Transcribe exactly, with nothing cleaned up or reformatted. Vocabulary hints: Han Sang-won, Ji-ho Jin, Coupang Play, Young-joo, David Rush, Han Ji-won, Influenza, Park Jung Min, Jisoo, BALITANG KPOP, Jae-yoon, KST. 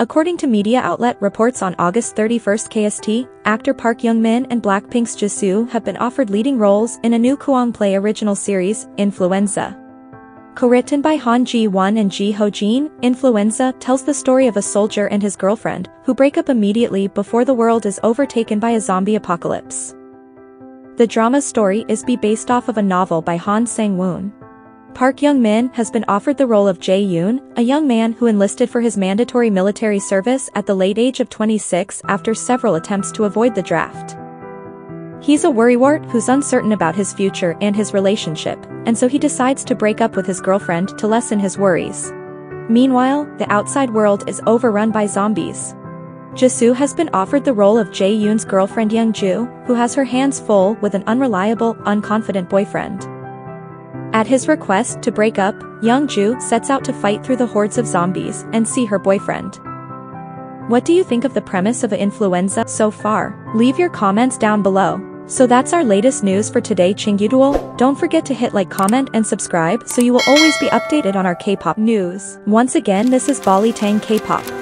According to media outlet reports on August thirty-first K S T, actor Park Jung Min and Blackpink's Jisoo have been offered leading roles in a new Coupang Play original series, Influenza. Co-written by Han Ji-won and Ji-ho Jin, Influenza tells the story of a soldier and his girlfriend, who break up immediately before the world is overtaken by a zombie apocalypse. The drama's story is based off of a novel by Han Sang-won. Park Jung Min has been offered the role of Jae-yoon, a young man who enlisted for his mandatory military service at the late age of twenty-six after several attempts to avoid the draft. He's a worrywart who's uncertain about his future and his relationship, and so he decides to break up with his girlfriend to lessen his worries. Meanwhile, the outside world is overrun by zombies. Jisoo has been offered the role of Jae-yoon's girlfriend Young-joo, who has her hands full with an unreliable, unconfident boyfriend. At his request to break up, Young-joo sets out to fight through the hordes of zombies and see her boyfriend. What do you think of the premise of Influenza so far? Leave your comments down below. So that's our latest news for today, Chingyudual. Don't forget to hit like, comment, and subscribe so you will always be updated on our K-pop news. Once again, this is BALITANG K-pop.